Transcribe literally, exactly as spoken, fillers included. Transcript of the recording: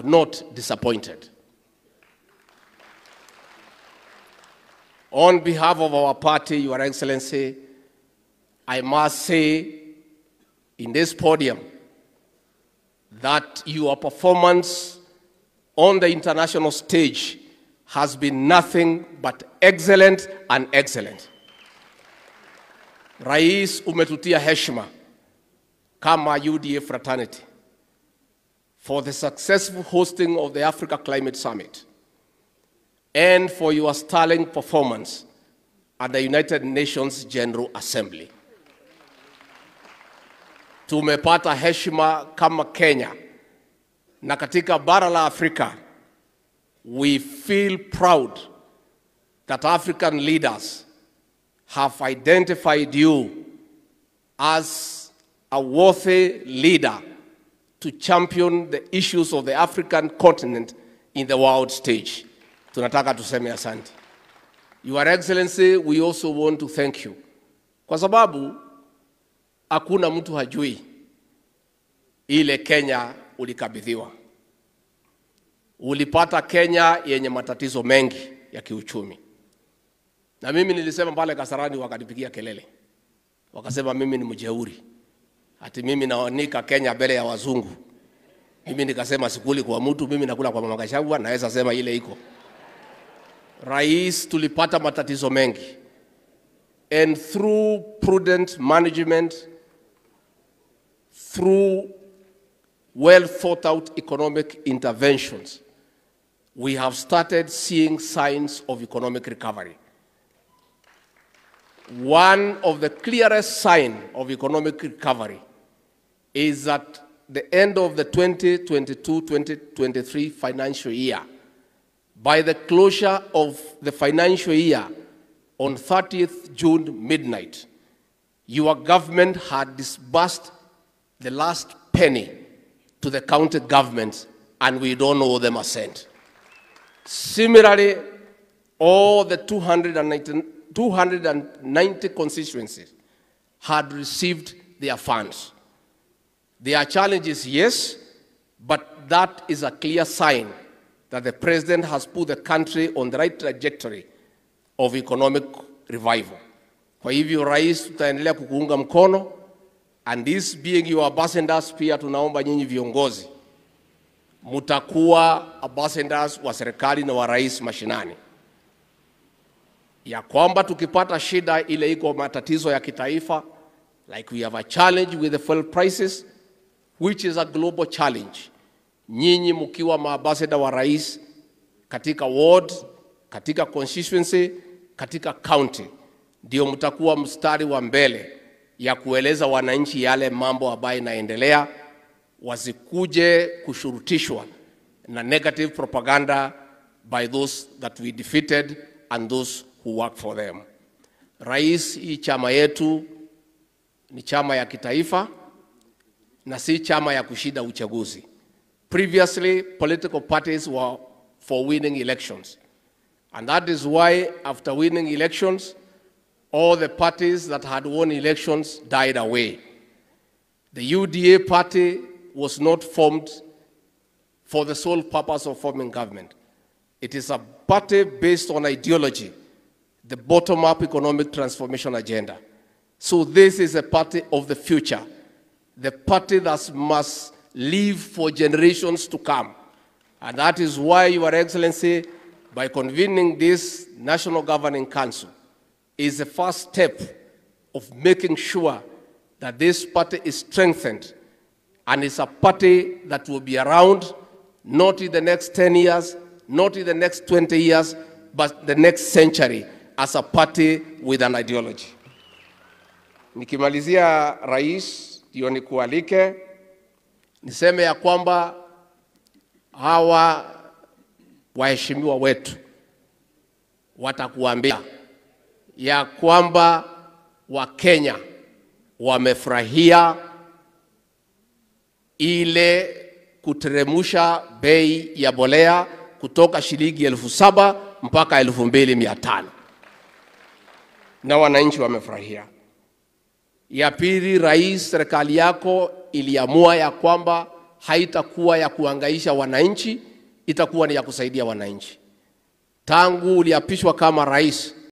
have not disappointed. On behalf of our party, Your Excellency, I must say in this podium that your performance on the international stage has been nothing but excellent and excellent. Rais Umetutia Heshima, Kama U D A fraternity, for the successful hosting of the Africa Climate Summit and for your sterling performance at the United Nations General Assembly. Tumepata heshima kama Kenya na katika bara la Afrika. We feel proud that African leaders have identified you as a worthy leader to champion the issues of the African continent in the world stage. Tunataka tuseme asante. Your Excellency, we also want to thank you. Kwa sababu, hakuna mtu hajui ile Kenya ulikabidhiwa. Ulipata Kenya yenye matatizo mengi ya kiuchumi. Na mimi nilisema pale Kasarani wakanipigia kelele. Wakasema mimi ni mjeuri. Ati mimi naonika Kenya mbele ya wazungu. Mimi nikasema sikuli kwa mtu, mimi nakula kwa mama kashangu, naweza sema ile iko. Rais, tulipata matatizo mengi. And through prudent management, through well thought out economic interventions, we have started seeing signs of economic recovery. One of the clearest signs of economic recovery is that the end of the twenty twenty-two twenty twenty-three financial year, by the closure of the financial year on thirtieth June midnight, your government had disbursed the last penny to the county governments, and we don't owe them a cent. Similarly, all the two hundred ninety constituencies had received their funds. There are challenges, yes, but that is a clear sign that the president has put the country on the right trajectory of economic revival. Kwa hivyo, Rais, tutaendelea kukuunga mkono. And this being your ambassadors, pia tunaomba nyinyi viongozi, mutakuwa ambassadors wa serikali na wa rais mashinani. Ya kwamba tukipata shida ile iko matatizo ya kitaifa, like we have a challenge with the fuel prices, which is a global challenge. Nyinyi mukiwa maambassador wa rais, katika ward, katika constituency, katika county, ndio mutakuwa mstari wa mbele ya kueleza wananchi yale mambo ambayo inaendelea, wasikuje kushurutishwa na negative propaganda by those that we defeated and those who work for them. Rais, hii chama yetu ni chama ya kitaifa na si chama ya kushinda uchaguzi. Previously, political parties were for winning elections. And that is why after winning elections, all the parties that had won elections died away. The U D A party was not formed for the sole purpose of forming government. It is a party based on ideology, the bottom-up economic transformation agenda. So this is a party of the future, the party that must live for generations to come. And that is why, Your Excellency, by convening this National Governing Council, is the first step of making sure that this party is strengthened and is a party that will be around not in the next ten years, not in the next twenty years, but the next century as a party with an ideology. Nikimalizia, Rais, ndio nikualike, niseme ya kwamba hawa waheshimiwa wetu watakuambia ya kwamba Wakenya wamefurahia ile kuteremusha bei ya mbolea kutoka shilingi elfu saba mpaka elfu mbili mia tano. Na wananchi wamefurahia. Ya pili, Rais, serikali yako iliamua ya kwamba haitakuwa ya kuangaisha wananchi, itakuwa ni ya kusaidia wananchi. Tangu uliapishwa kama rais,